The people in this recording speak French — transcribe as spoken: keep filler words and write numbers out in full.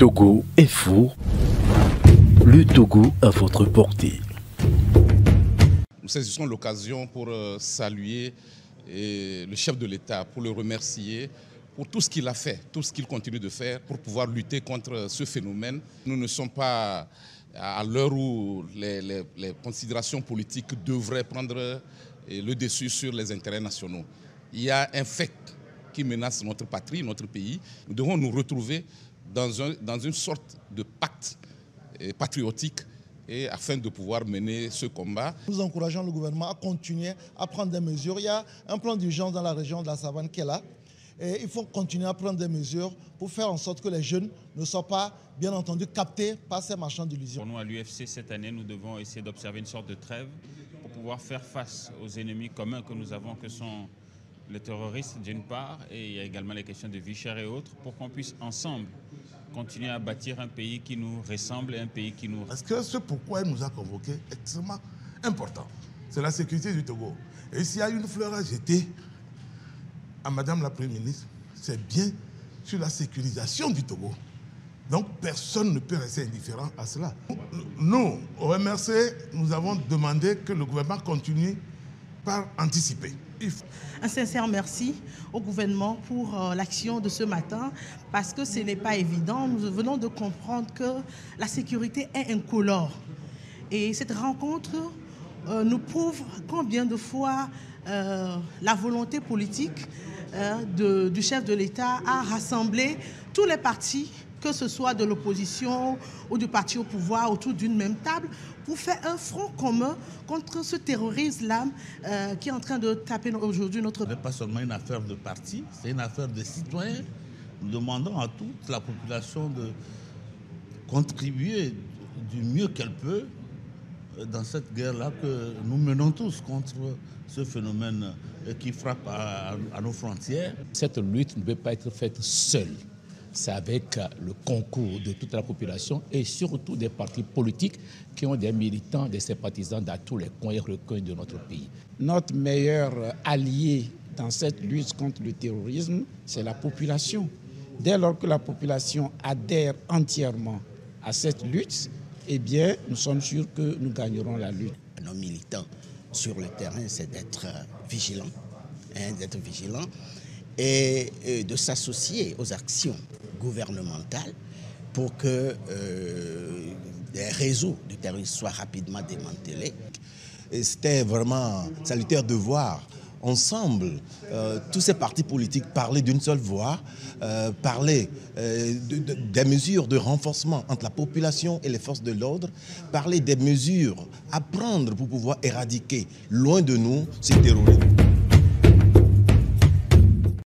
Togo Info, le Togo à votre portée. Nous saisissons l'occasion pour saluer le chef de l'État, pour le remercier pour tout ce qu'il a fait, tout ce qu'il continue de faire pour pouvoir lutter contre ce phénomène. Nous ne sommes pas à l'heure où les, les, les considérations politiques devraient prendre le dessus sur les intérêts nationaux. Il y a un fait qui menace notre patrie, notre pays. Nous devons nous retrouver dans, un, dans une sorte de pacte patriotique et afin de pouvoir mener ce combat. Nous encourageons le gouvernement à continuer à prendre des mesures. Il y a un plan d'urgence dans la région de la Savane qui est là. Et il faut continuer à prendre des mesures pour faire en sorte que les jeunes ne soient pas, bien entendu, captés par ces marchands d'illusions. Pour nous, à l'U F C, cette année, nous devons essayer d'observer une sorte de trêve pour pouvoir faire face aux ennemis communs que nous avons, que sont les terroristes, d'une part, et il y a également les questions de vie chère et autres, pour qu'on puisse ensemble continuer à bâtir un pays qui nous ressemble et un pays qui nous... Parce que ce pourquoi elle nous a convoqués est extrêmement important. C'est la sécurité du Togo. Et s'il y a une fleur à jeter à Madame la Première ministre, c'est bien sur la sécurisation du Togo. Donc personne ne peut rester indifférent à cela. Nous, au M R C, nous avons demandé que le gouvernement continue par anticiper. Un sincère merci au gouvernement pour euh, l'action de ce matin, parce que ce n'est pas évident. Nous venons de comprendre que la sécurité est incolore. Et cette rencontre euh, nous prouve combien de fois euh, la volonté politique euh, de, du chef de l'État a rassemblé tous les partis, que ce soit de l'opposition ou du parti au pouvoir, autour d'une même table, pour faire un front commun contre ce terrorisme-là euh, qui est en train de taper aujourd'hui notre... Ce n'est pas seulement une affaire de parti, c'est une affaire de citoyens. Nous demandons à toute la population de contribuer du mieux qu'elle peut dans cette guerre-là que nous menons tous contre ce phénomène qui frappe à, à nos frontières. Cette lutte ne peut pas être faite seule. C'est avec le concours de toute la population et surtout des partis politiques qui ont des militants, des sympathisants dans tous les coins et recoins de notre pays. Notre meilleur allié dans cette lutte contre le terrorisme, c'est la population. Dès lors que la population adhère entièrement à cette lutte, eh bien, nous sommes sûrs que nous gagnerons la lutte. Nos militants sur le terrain, c'est d'être vigilants, hein, d'être vigilants et de s'associer aux actions gouvernementales pour que euh, les réseaux de terrorisme soient rapidement démantelés. C'était vraiment salutaire de voir ensemble euh, tous ces partis politiques parler d'une seule voix, euh, parler euh, de, de, des mesures de renforcement entre la population et les forces de l'ordre, parler des mesures à prendre pour pouvoir éradiquer loin de nous ces terroristes.